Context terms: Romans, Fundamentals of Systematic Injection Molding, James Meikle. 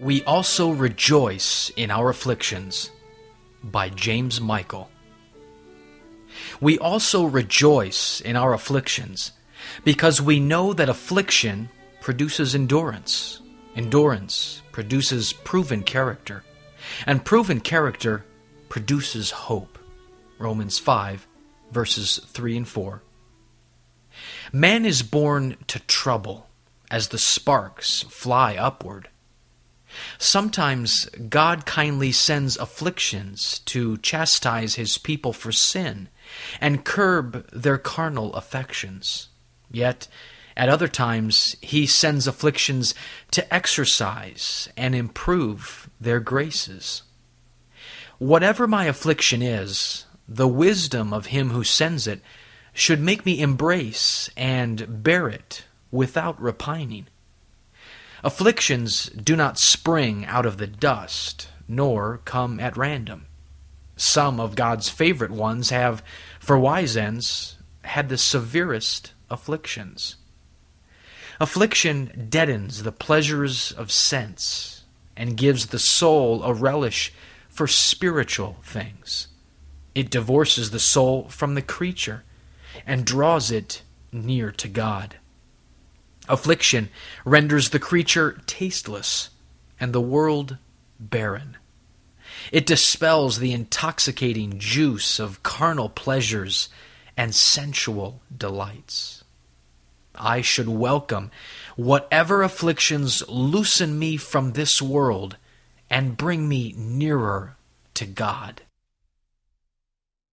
We also rejoice in our afflictions, by James Meikle. We also rejoice in our afflictions, because we know that affliction produces endurance. Endurance produces proven character, and proven character produces hope. Romans 5, verses 3 and 4. Man is born to trouble as the sparks fly upward. Sometimes God kindly sends afflictions to chastise his people for sin and curb their carnal affections. Yet, at other times, he sends afflictions to exercise and improve their graces. Whatever my affliction is, the wisdom of him who sends it should make me embrace and bear it without repining. Afflictions do not spring out of the dust, nor come at random. Some of God's favorite ones have, for wise ends, had the severest afflictions. Affliction deadens the pleasures of sense and gives the soul a relish for spiritual things. It divorces the soul from the creature and draws it near to God. Affliction renders the creature tasteless and the world barren. It dispels the intoxicating juice of carnal pleasures and sensual delights. I should welcome whatever afflictions loosen me from this world and bring me nearer to God.